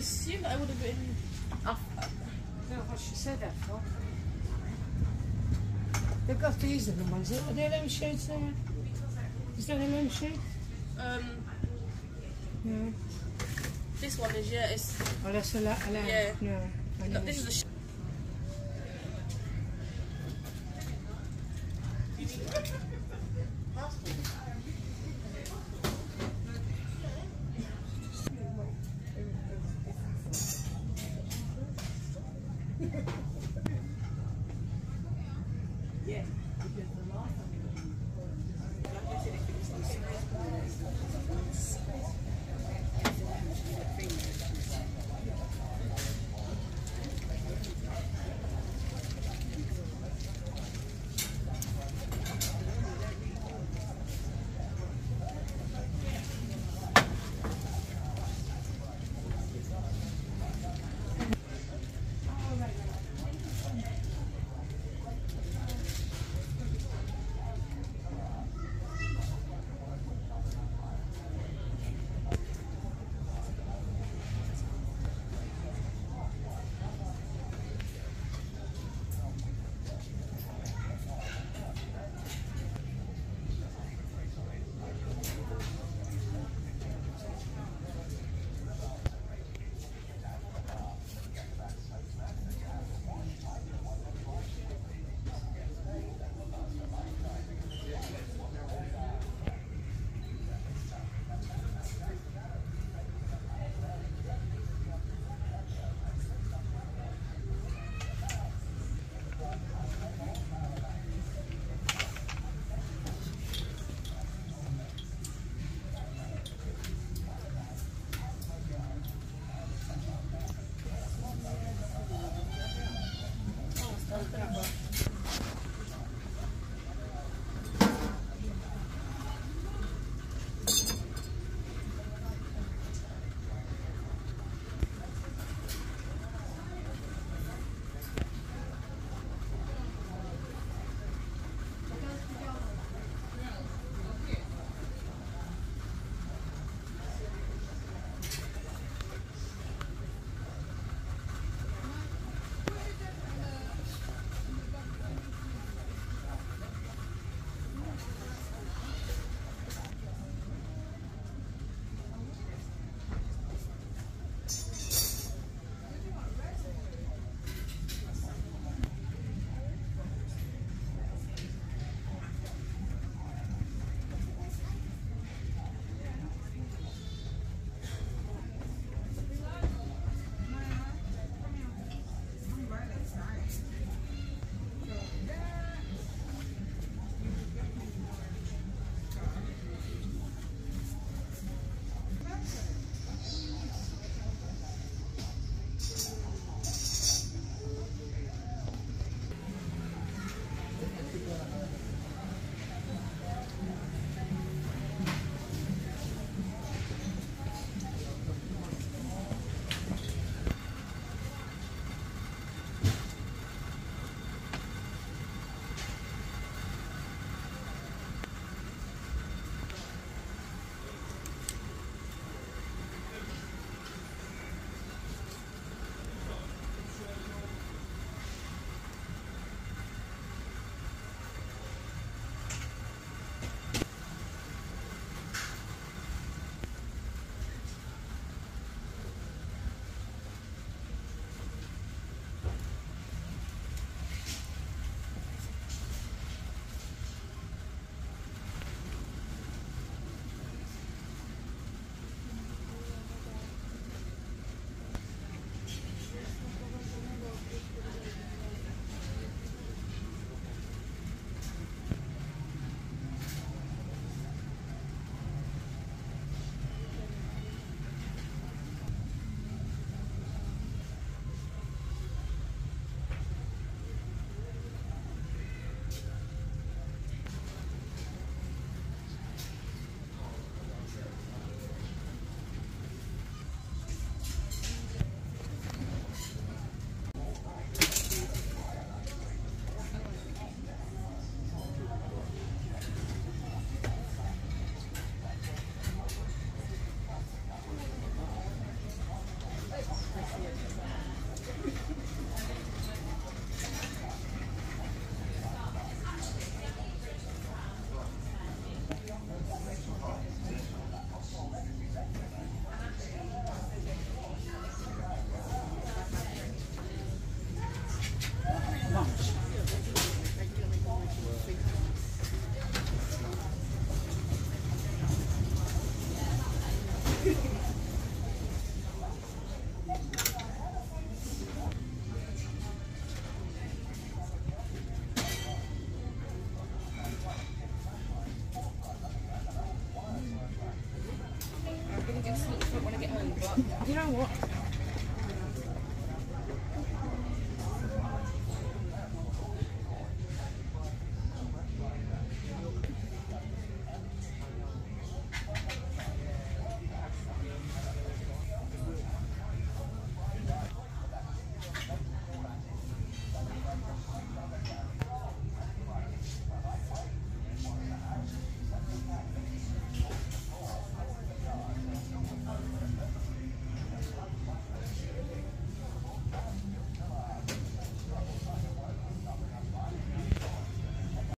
assumed I would have been off. I don't know what she said that for. They've got these little ones. Are there them shades there? Is there them shades? No. This one is, yeah. It's, oh, that's a lot. Yeah. No. No, this is the shade. Yeah.